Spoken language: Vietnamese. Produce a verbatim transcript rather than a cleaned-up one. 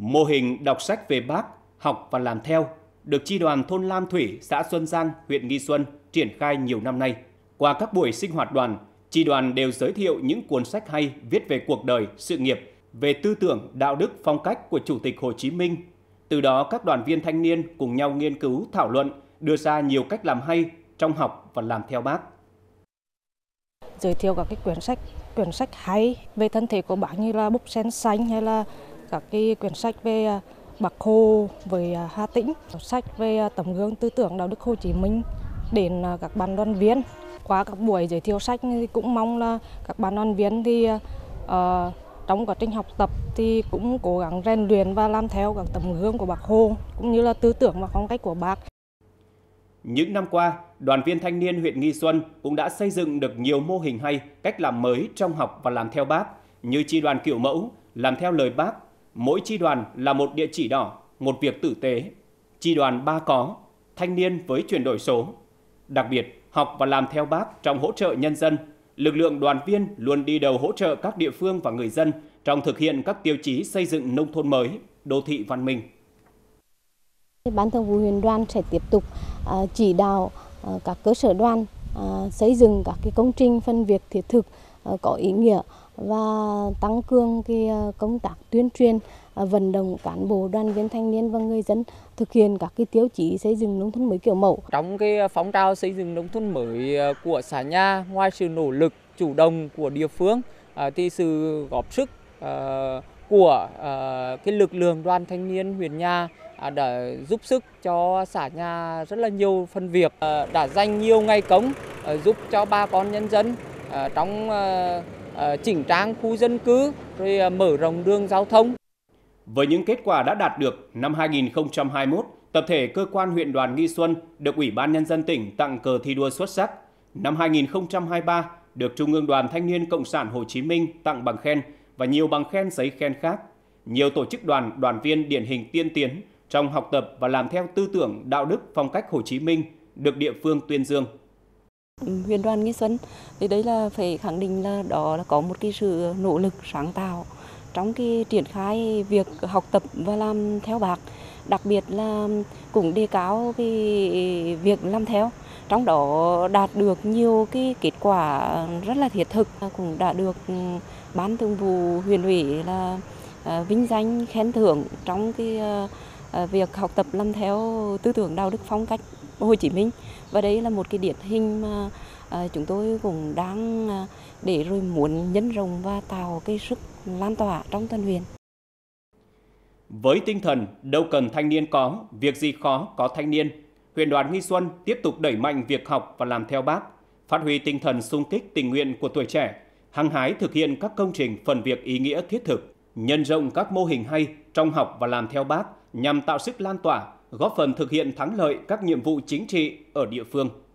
Mô hình đọc sách về Bác, học và làm theo được chi đoàn thôn Lam Thủy, xã Xuân Giang, huyện Nghi Xuân triển khai nhiều năm nay. Qua các buổi sinh hoạt đoàn, chi đoàn đều giới thiệu những cuốn sách hay viết về cuộc đời, sự nghiệp, về tư tưởng, đạo đức, phong cách của Chủ tịch Hồ Chí Minh. Từ đó, các đoàn viên thanh niên cùng nhau nghiên cứu, thảo luận, đưa ra nhiều cách làm hay trong học và làm theo Bác. Giới thiệu các cái quyển sách, quyển sách hay về thân thể của Bác như là Búp Sen Xanh hay là các cái quyển sách về Bác Hồ, về Hà Tĩnh, sách về tấm gương tư tưởng đạo đức Hồ Chí Minh đến các bạn đoàn viên. Qua các buổi giới thiệu sách thì cũng mong là các bạn đoàn viên thì uh, trong quá trình học tập thì cũng cố gắng rèn luyện và làm theo các tấm gương của Bác Hồ cũng như là tư tưởng và phong cách của Bác. Những năm qua, đoàn viên thanh niên huyện Nghi Xuân cũng đã xây dựng được nhiều mô hình hay, cách làm mới trong học và làm theo Bác như chi đoàn kiểu mẫu, làm theo lời Bác. Mỗi chi đoàn là một địa chỉ đỏ, một việc tử tế. Chi đoàn ba có, thanh niên với chuyển đổi số. Đặc biệt, học và làm theo Bác trong hỗ trợ nhân dân. Lực lượng đoàn viên luôn đi đầu hỗ trợ các địa phương và người dân trong thực hiện các tiêu chí xây dựng nông thôn mới, đô thị văn minh. Ban thường vụ huyện đoàn sẽ tiếp tục chỉ đạo các cơ sở đoàn xây dựng các cái công trình phân việc thiết thực có ý nghĩa và tăng cường cái công tác tuyên truyền vận động cán bộ đoàn viên thanh niên và người dân thực hiện các cái tiêu chí xây dựng nông thôn mới kiểu mẫu. Trong cái phong trào xây dựng nông thôn mới của xã nhà, ngoài sự nỗ lực chủ động của địa phương thì sự góp sức của cái lực lượng đoàn thanh niên huyện nhà đã giúp sức cho xã nhà rất là nhiều phần việc, đã dành nhiều ngày cống giúp cho bà con nhân dân trong chỉnh trang khu dân cư, rồi mở rộng đường giao thông. Với những kết quả đã đạt được, năm hai nghìn không trăm hai mươi mốt, tập thể cơ quan huyện đoàn Nghi Xuân được Ủy ban Nhân dân tỉnh tặng cờ thi đua xuất sắc. Năm hai nghìn không trăm hai mươi ba, được Trung ương đoàn Thanh niên Cộng sản Hồ Chí Minh tặng bằng khen và nhiều bằng khen giấy khen khác. Nhiều tổ chức đoàn, đoàn viên điển hình tiên tiến trong học tập và làm theo tư tưởng, đạo đức, phong cách Hồ Chí Minh được địa phương tuyên dương. Huyện đoàn Nghi Xuân thì đấy là phải khẳng định là đó là có một cái sự nỗ lực sáng tạo trong cái triển khai việc học tập và làm theo Bác, đặc biệt là cũng đề cao cái việc làm theo, trong đó đạt được nhiều cái kết quả rất là thiết thực, cũng đã được Ban Thường vụ huyện ủy là vinh danh khen thưởng trong cái việc học tập làm theo tư tưởng đạo đức phong cách Hồ Chí Minh. Và đây là một cái điển hình mà chúng tôi cũng đang để rồi muốn nhân rộng và tạo cái sức lan tỏa trong toàn huyện. Với tinh thần đâu cần thanh niên có, việc gì khó có thanh niên, huyện đoàn Nghi Xuân tiếp tục đẩy mạnh việc học và làm theo Bác, phát huy tinh thần xung kích tình nguyện của tuổi trẻ, hăng hái thực hiện các công trình phần việc ý nghĩa thiết thực, nhân rộng các mô hình hay trong học và làm theo Bác nhằm tạo sức lan tỏa, góp phần thực hiện thắng lợi các nhiệm vụ chính trị ở địa phương.